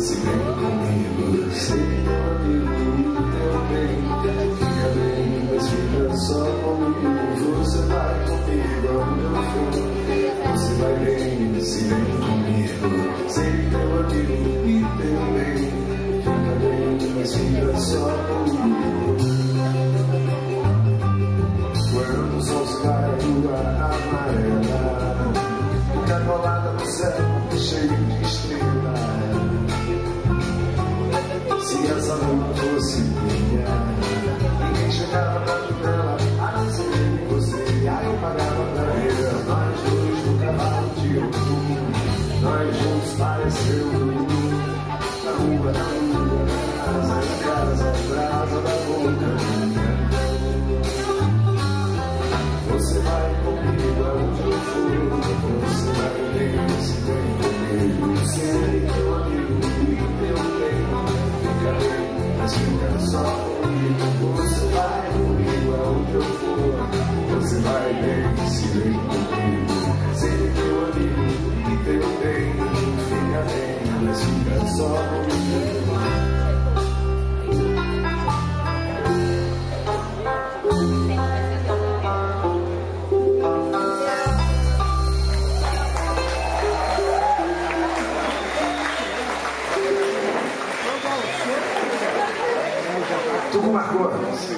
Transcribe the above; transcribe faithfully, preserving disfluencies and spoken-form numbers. Se vem comigo, eu sei que não admiro o teu bem. Fica bem, mas fica só comigo. Você vai comigo ao meu fim. Você vai bem, se vem comigo. Sei que não admiro e teu bem. Fica bem, mas fica só comigo. Quando o sol se vai, a lua amarela, encarolada no céu, cheio de estrelas. Se essa lama fosse minha, ninguém chegava perto dela, a não ser eu e você. Aí eu pagava pra ela, nós dois no cavalo de outubro. Nós juntos pareceu o mundo, na rua, na rua, na casa, na casa, na casa da boca. Você vai comigo aonde eu for, você vai comigo, se vem comigo. Serei teu amigo e teu bem. Fica bem, mas fica só comigo. Você vai comigo aonde eu for. Você vai bem, se vem comigo. Serei teu amigo e teu bem. Fica bem, mas fica só comigo. Tudo marcou.